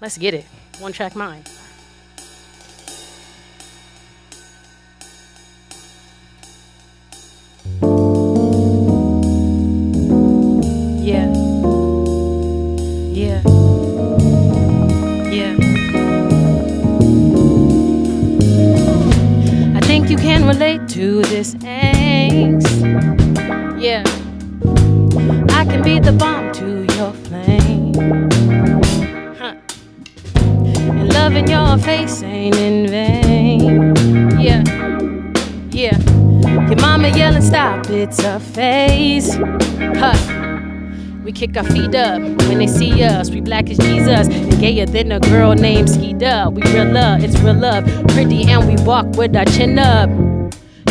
Let's get it. One track mind. Yeah. Yeah. Yeah. I think you can relate to this angst. Yeah. I can be the bomb to your flame. Loving your face ain't in vain. Yeah, yeah. Your mama yelling, stop, it's a phase. Huh. We kick our feet up when they see us. We black as Jesus and gayer than a girl named Ski Dub. We real love, it's real love. Pretty and we walk with our chin up.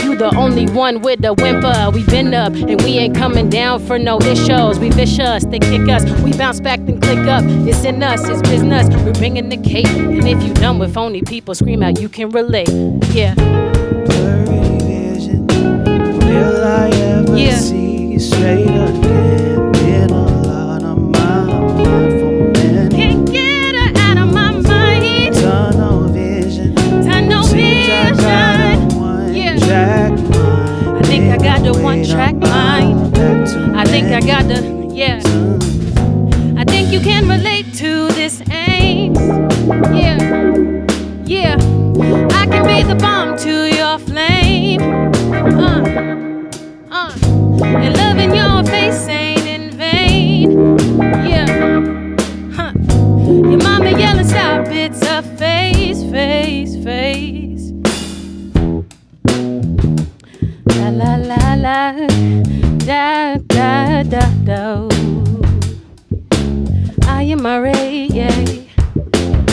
You the only one with a whimper. We been up and we ain't coming down for no issues. We vicious, they kick us. We bounce back then click up. It's in us, it's business. We're bringing the cake. And if you done with phony people, scream out, you can relate. Yeah. Blurry vision. Will I ever see you straight again? Been a lot on my mind for men. Can't get her out of my mind. Tunnel vision. Tunnel vision. I think I got the one track mind. I think I got the, yeah. I think you can relate to this angst. Yeah, yeah. I can be the bomb to your flame. And loving your face ain't in vain. Yeah, huh. Your mama yelling, stop, it's a phase, phase, phase. La la la da da da do. I am a ray, yeah.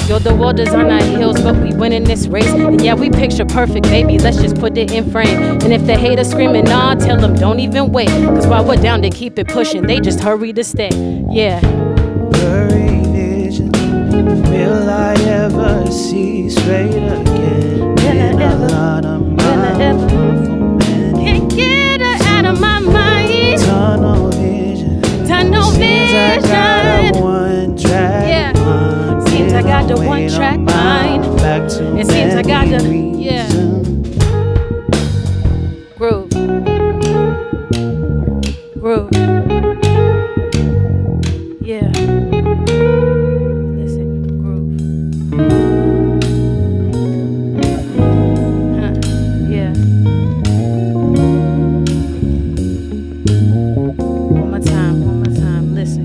Yo, the world is on our heels, but we winning this race. And yeah, we picture perfect, baby, let's just put it in frame. And if they hate us screaming, nah, tell them don't even wait. Cause while we're down, they keep it pushing, they just hurry to stay, yeah. Blurry vision, will I ever see straight again? Will I ever, it seems I got the, yeah. Groove. Groove. Yeah. Listen, groove. Huh, yeah. One more time, listen.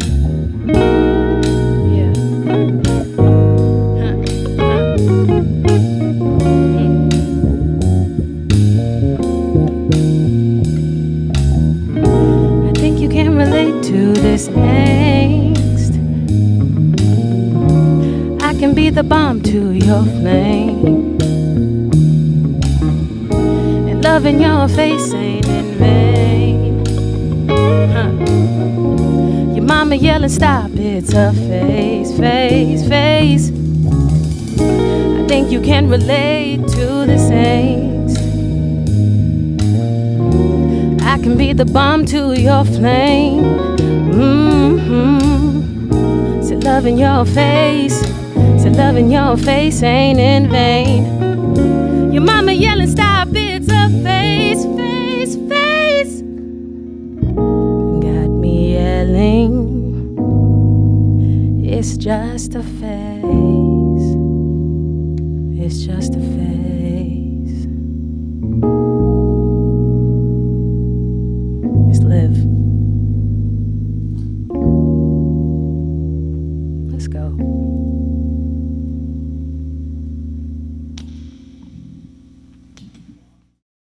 To this angst, I can be the bomb to your flame, and loving your face ain't in vain. Huh. Your mama yelling, stop, it's a phase, phase, phase. I think you can relate to this angst. I can be the bomb to your flame. Mm-hmm. So loving your face, so loving your face ain't in vain. Your mama yelling, stop, it's a face, face, face. Got me yelling, it's just a phase. It's just a phase. Just live. Let's go.